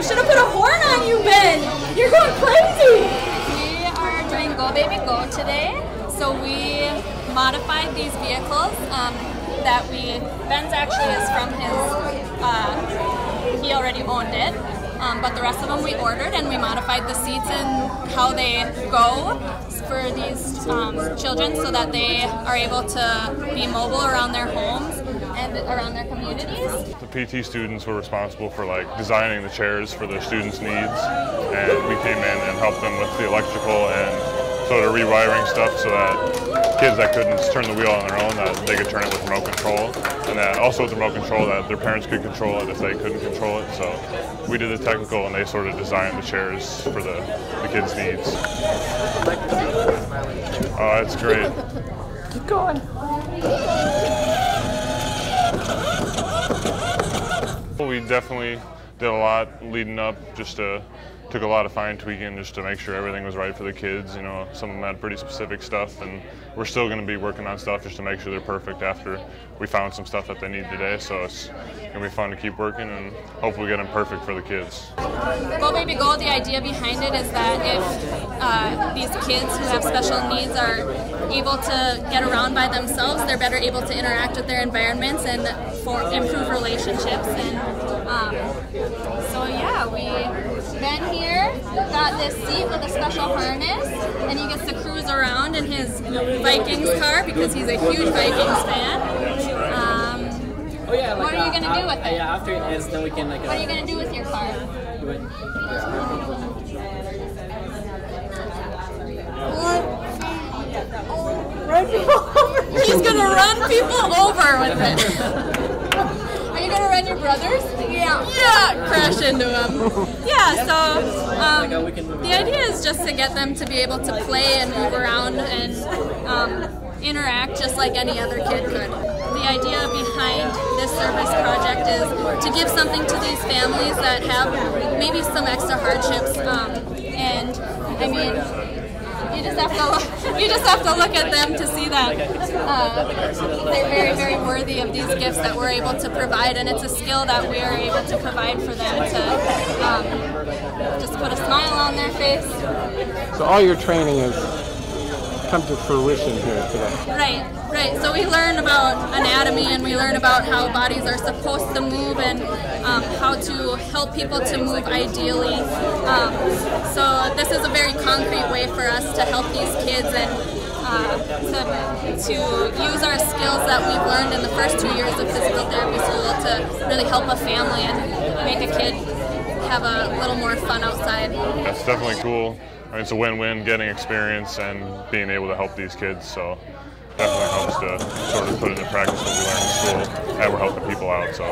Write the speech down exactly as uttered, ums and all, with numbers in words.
We should have put a horn on you, Ben. You're going crazy. We are doing Go Baby Go today. So we modified these vehicles um, that we, Ben's actually is from his, uh, he already owned it. Um, but the rest of them we ordered, and we modified the seats and how they go for these um, children so that they are able to be mobile around their homes and around their communities. The P T students were responsible for like designing the chairs for their students' needs, and we came in and helped them with the electrical and sort of rewiring stuff so that kids that couldn't turn the wheel on their own, that they could turn it with remote control. And that also with remote control that their parents could control it if they couldn't control it. So we did the technical and they sort of designed the chairs for the, the kids' needs. Oh, it's great. Keep going. We definitely did a lot leading up, just to, took a lot of fine tweaking just to make sure everything was right for the kids. You know, some of them had pretty specific stuff, and we're still going to be working on stuff just to make sure they're perfect after we found some stuff that they need today. So it's going to be fun to keep working and hopefully get them perfect for the kids. Go Baby Go, the idea behind it is that if uh, these kids who have special needs are able to get around by themselves, they're better able to interact with their environments and for improve relationships. And um, so yeah, we Ben here got this seat with a special harness, and he gets to cruise around in his Vikings car because he's a huge Vikings fan. Um, oh yeah, like what are you gonna uh, do with it? Yeah, after it ends, then we can like. What uh, are you gonna do with your car? Do it. He's gonna run people over with it. Are you gonna run your brothers? Yeah. Yeah, crash into them. Yeah, so um, the idea is just to get them to be able to play and move around and um, interact just like any other kid could. The idea behind this service project is to give something to these families that have maybe some extra hardships, um, and I mean, You just have to look, you just have to look at them to see that uh, they're very, very worthy of these gifts that we're able to provide, and it's a skill that we are able to provide for them to um, just put a smile on their face. So all your training has come to fruition here today. Right, right. So we learn about anatomy, and we learn about how bodies are supposed to move, and um, how to help people to move ideally. Um, so this is a very concrete way for us to help these kids and uh, to, to use our skills that we've learned in the first two years of physical therapy school to really help a family and make a kid have a little more fun outside. That's definitely cool. I mean, it's a win-win, getting experience and being able to help these kids, so definitely helps to sort of put into practice what we learn in school, and we're helping people out. So.